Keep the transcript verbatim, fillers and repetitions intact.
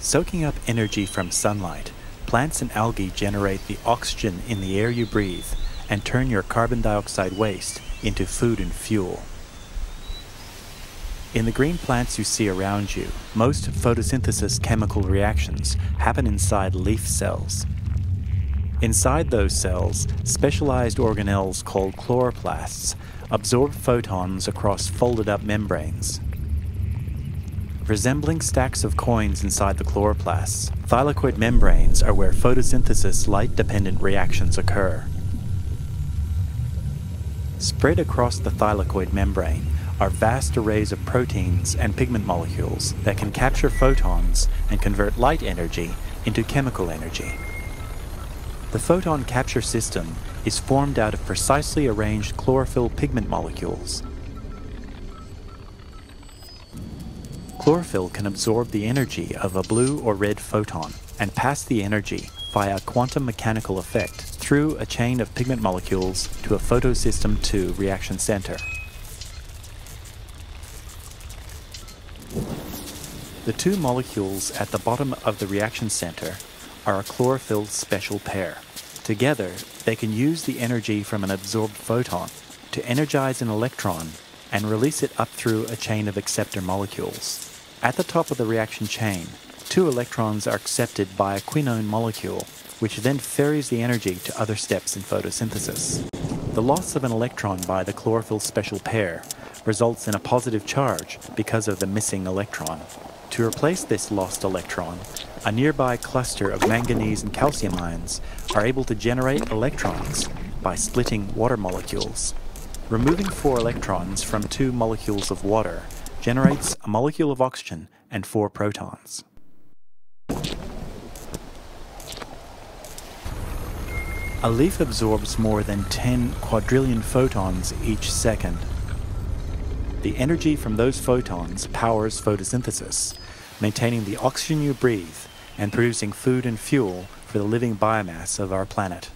Soaking up energy from sunlight, plants and algae generate the oxygen in the air you breathe and turn your carbon dioxide waste into food and fuel. In the green plants you see around you, most photosynthesis chemical reactions happen inside leaf cells. Inside those cells, specialized organelles called chloroplasts absorb photons across folded-up membranes. Resembling stacks of coins inside the chloroplasts, thylakoid membranes are where photosynthesis light-dependent reactions occur. Spread across the thylakoid membrane are vast arrays of proteins and pigment molecules that can capture photons and convert light energy into chemical energy. The photon capture system is formed out of precisely arranged chlorophyll pigment molecules. Chlorophyll can absorb the energy of a blue or red photon and pass the energy via a quantum mechanical effect through a chain of pigment molecules to a Photosystem two reaction center. The two molecules at the bottom of the reaction center are a chlorophyll special pair. Together, they can use the energy from an absorbed photon to energize an electron and release it up through a chain of acceptor molecules. At the top of the reaction chain, two electrons are accepted by a quinone molecule, which then ferries the energy to other steps in photosynthesis. The loss of an electron by the chlorophyll special pair results in a positive charge because of the missing electron. To replace this lost electron, a nearby cluster of manganese and calcium ions are able to generate electrons by splitting water molecules. Removing four electrons from two molecules of water generates a molecule of oxygen and four protons. A leaf absorbs more than ten quadrillion photons each second. The energy from those photons powers photosynthesis, maintaining the oxygen you breathe and producing food and fuel for the living biomass of our planet.